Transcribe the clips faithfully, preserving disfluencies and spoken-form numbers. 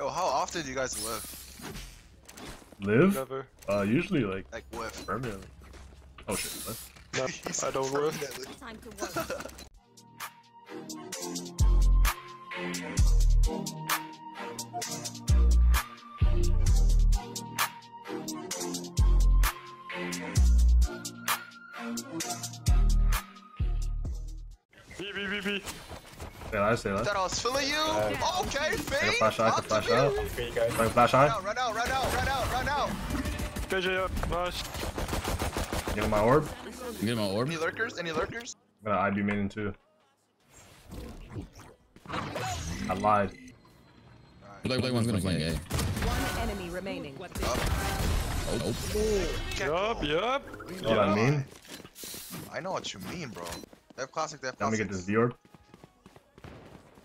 Yo, how often do you guys live? Live? Never. Uh, usually like, like whiff. Permanently. Oh shit, what? No, I don't whiff. Time to work. B, B, B, B. Yeah, I see that. That I was filling you. Uh, oh, okay, Fade. Flash out, I flash out. Okay, guys. Like flash out. Run out, run out, run out, run out. K J up, flash. Get my orb. Get my orb. Any lurkers? Any lurkers? I'm gonna I B main too. I lied. Black, black one's gonna flank A. One enemy remaining. Up. Oh. Yup, yup. You know what I mean? I know what you mean, bro. They have classic, they have classic. Let me get this D-orb.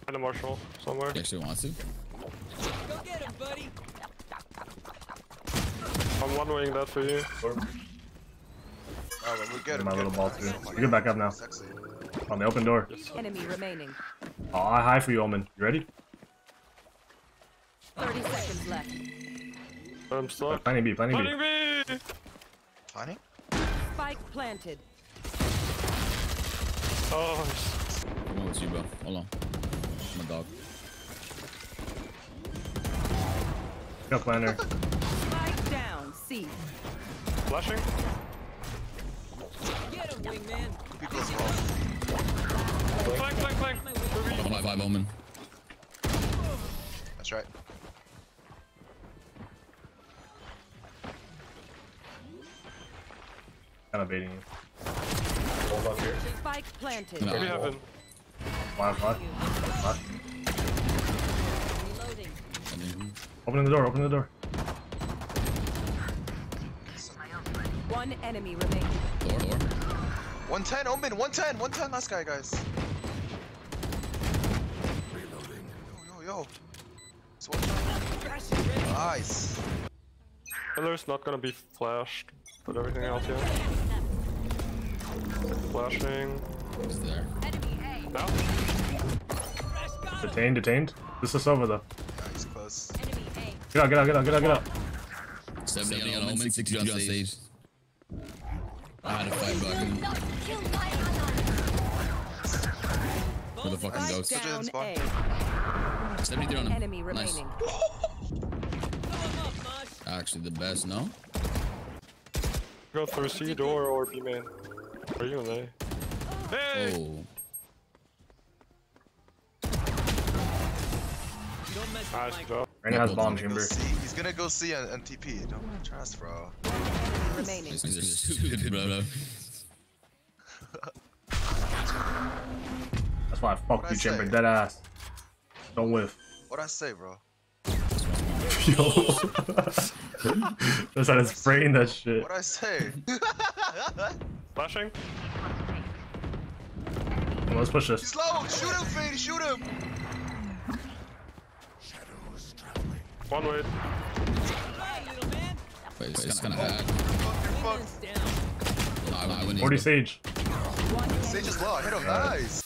Find a marshal somewhere. He actually wants to. Go get him, buddy. I'm one-winging that for you. Alright, well, we get him. My little ball too. You can back up now. Sexy. On the open door. Enemy remaining. Oh, I high for you, Omen. You ready? Thirty seconds left. I'm stuck. Planning B, planning B. Planning B. Planning? Spike planted. Oh. I'm on with you, bro. Hold on. I'm a dog. Go planner. Spike down. C. Flashing. Get him, wingman. People are wrong. Flank, flank, flank. I'm alive, I'm Omen. That's right. Kind of baiting you. Hold up here. Spike planted. No, we have him. Flash, flash. Flash. Reloading. Open the door, open the door. One enemy remaining. Door, door. one ten, Omen, one ten, one ten, last guy, guys. Reloading. Yo, yo, yo. Nice. Pillar's not gonna be flashed, but everything else here. Flashing. He's there. Now? Detained, detained. This is over though. Yeah, he's close. Get out, get out, get out, get out, get out. seventy on Omen, sixty on Sage. I had a fight back. Where the fucking ghost? seventy-three on him. Nice. Actually the best, no? Go through C door or B man. Where are you in A? Hey! Oh. Nice, bro. Rain has bomb chamber. He's gonna go C and, and T P. Don't trust, bro. Remaining. These are stupid, bro. That's why I fucked you, chamber. Dead ass. Don't whiff. What'd I say, bro? Yo. That's how to spraying that shit. What'd I say? Flashing? Well, let's push this. He's low! Shoot him, Fade! Shoot him! One way. Wait, it's, it's kinda bad. Fuck, fuck. No, forty Sage. Sage is low, I hit him, yeah. Nice!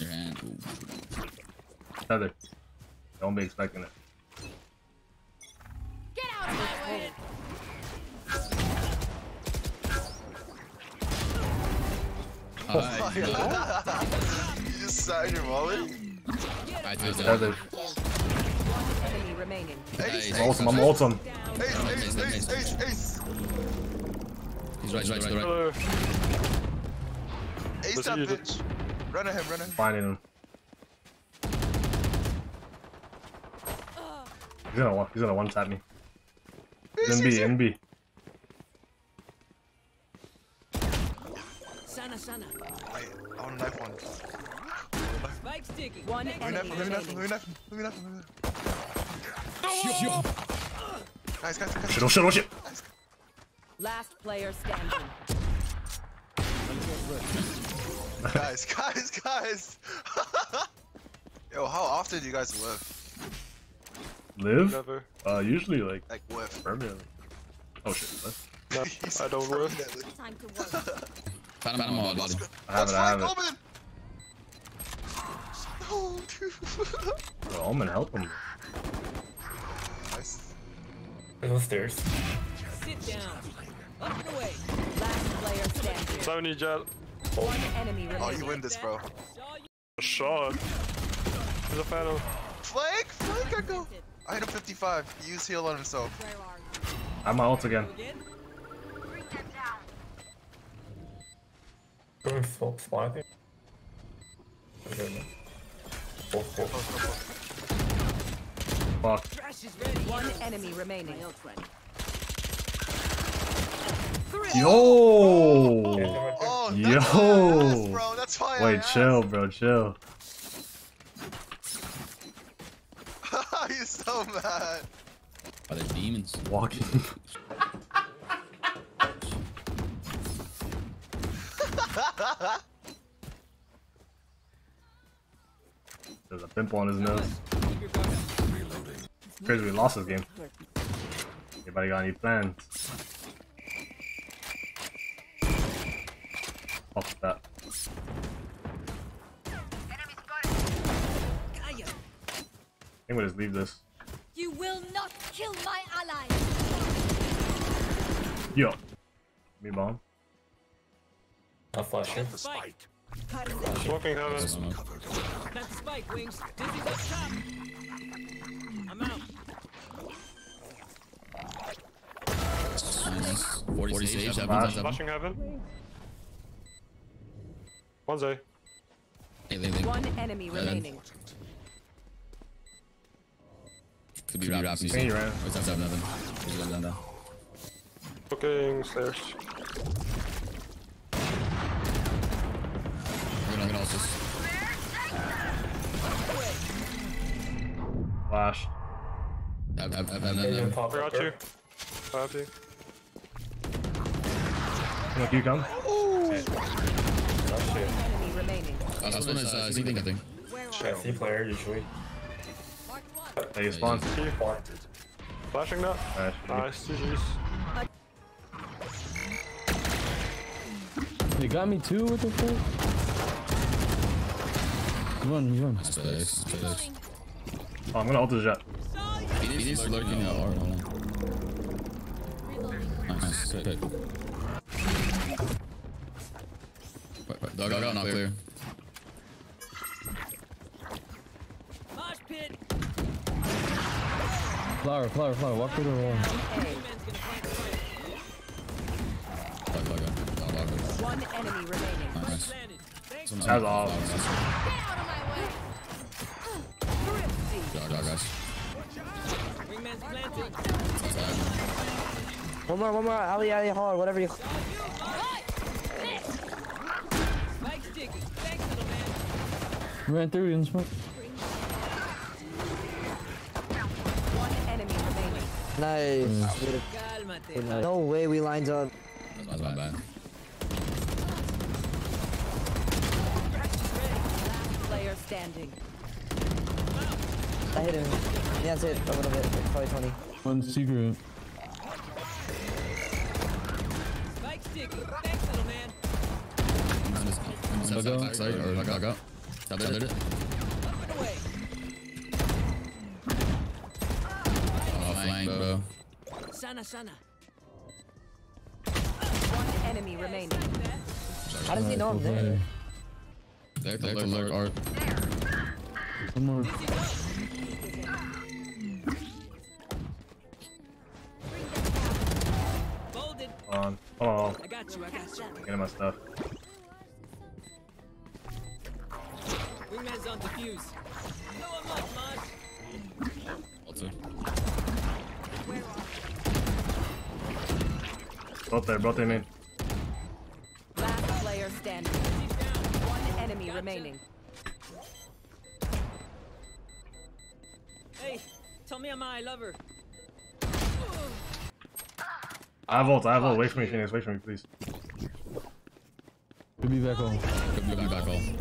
Tether. Don't be expecting it. Get out of my way! Oh, you just sat in your wallet? I do that. Remaining. Ace, I'm ultim, I'm ultim. Ace, ace, ace, ace, ace. He's right, he's right, he's right. Hello. Ace that bitch. Run at him, run at him. Finding him. He's gonna one, he's gonna one tap me. N B, N B. Sana, sana. I, I want a knife one. Spike sticking. One enemy. Let me knife him, let me knife him, let me knife him. Nice, guys, guys. Shit, oh shit, oh shit. Last player standing. Guys, guys, guys. Yo, how often do you guys live? Live? Never. Uh, usually like, like whiff. Permanently. Oh shit, what? No, I don't whiff. Time to work. Found him on my body. I have it, I have it. Bro, Omen, help him. There's the stairs. Sit down. Up and away. Last player standing. Sony jet. One enemy remaining. Oh, you win this, bro. Shot. There's a phantom. Flank! Flank, I go! I hit him fifty-five. He used heal on himself. I'm out again. Going full fly, I think. Full, full. Fuck. One enemy remaining. Yo! Oh, yo! That's ass, bro. That's why Wait, I chill, asked. bro, chill. He's so mad. Are there demons walking? There's a pimple on his nose. It's crazy we lost this game. Anybody got any plans? Fuck that. I think we'll just leave this. You will not kill my ally. Yo. Me bomb. I'll flash him. Spike. Smoking heaven. That's spike, Wings. Dizzy's up top. I'm out. forty saves. Flashing heaven. One day. One enemy remaining. Could be wrapping wrap music. Hey, right. Wait, that's up nothing. Fucking stairs. We're gonna get all this. Flash. I've had that. I got you. I got you. Look, you come. Ooh. Hey. Oh, shit. Last one is uh, Z-Link, I think. C player, usually. Hey, you spawned. Flashing now. Right, nice, G G's. They got me too, what the fuck? Come on, run. Nice, nice, nice. Oh, I'm gonna ult the jet. He is lurking out. Nice, good pick. Dog out, not clear. Flower, flower, flower, walk through the wall. One enemy remaining. Nice. That's all. One more, one more. Ali, Ali, hard, whatever you. Ran through and smoke. Nice. Mm. No way we lined up. That's my bad. Player standing. I hit him. Yeah, that's it. A little bit. Probably twenty. One secret. Spike stick. Thanks, little man. I'm just I'm just backside or like I got. Stop it. Bro. Sana, sana. One enemy remaining. How does he know I'm there? There, there, there, there, art. One more. Hold on. Oh. I got you, I got you. Get in my stuff. Wingman's on defuse. No, I'm not, Maj. Also. Both there, both in. Last player standing. One enemy gotcha. remaining. Hey, tell me I'm I love her. I have ult, I have ult. Wait for me, Phoenix. Wait for me, please. Could be back home. Could be back home.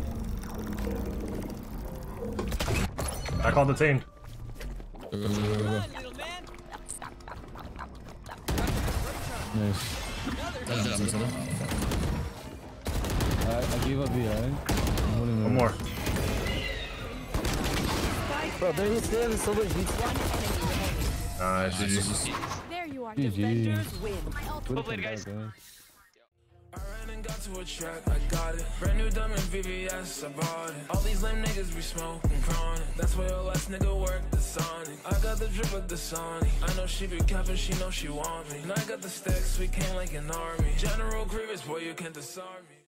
I called the team. Go, go, go, go, go. Nice. That's that's that's I, I gave up the eye. One more. Bro, they're still so much. Nice. G G. Win. Well played, guys. I ran and got to a track, I got it. Brand new diamond V V S, I bought it. All these lame niggas be smoking chronic. That's why your last nigga worked the Sonic. I got the drip of the Sonic. I know she be capping, she know she want me. And I got the stacks, we came like an army. General Grievous, boy, you can't disarm me.